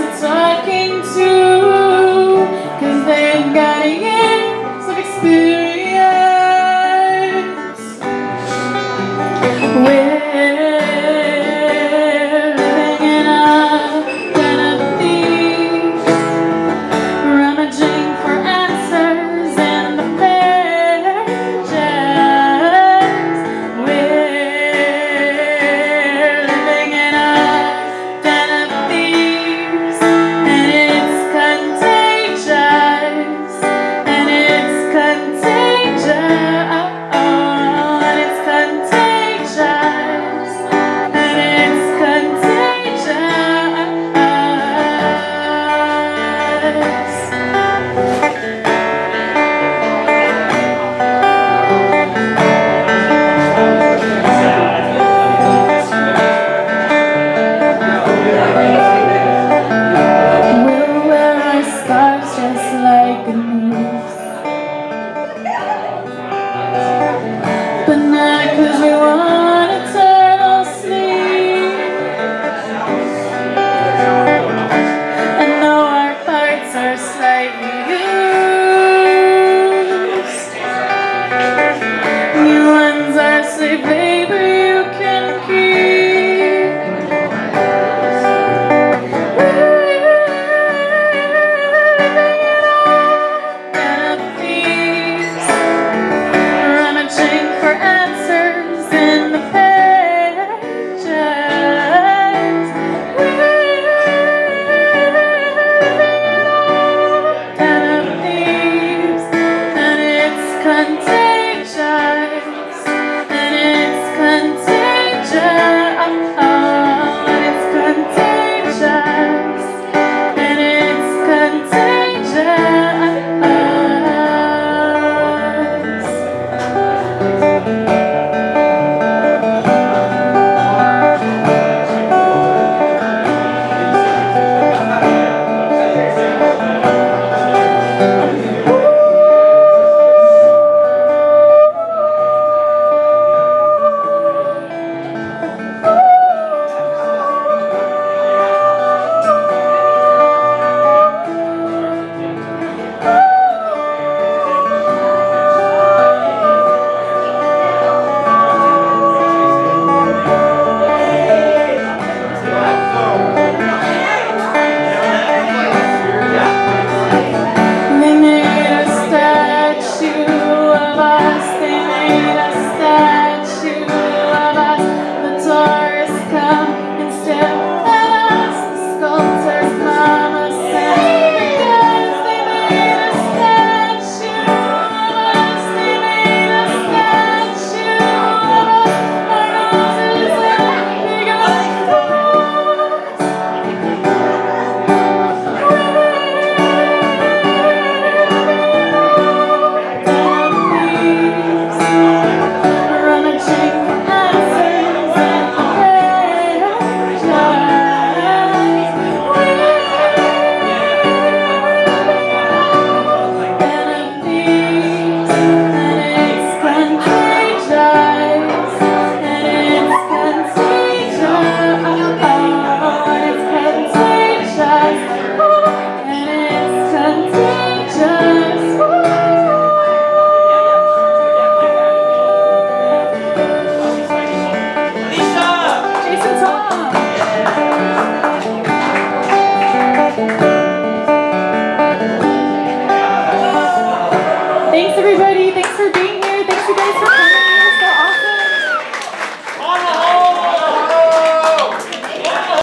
the talking to, cause they've got years of experience. We're hanging up kind of thieves, rummaging for answers in the pages. We're living in a kind of thieves, and it's contagious, and it's contagious, oh, and it's contagious, and it's contagious. We'll wear our scarves just like moves, but not cause we want eternal sleep. And though our parts are slightly used, new ones I say, baby, you can keep. Rummaging for answers in the pages. We're kind of thieves, and it's contagious, and it's contagious, oh, and it's contagious, and it's contagious. They made a statue of us, they made a statue of us. The tourists come and step at us, the sculptors come and sing, because they made a statue of us, they made a statue of us. Our noses are big as claws. Thanks, everybody.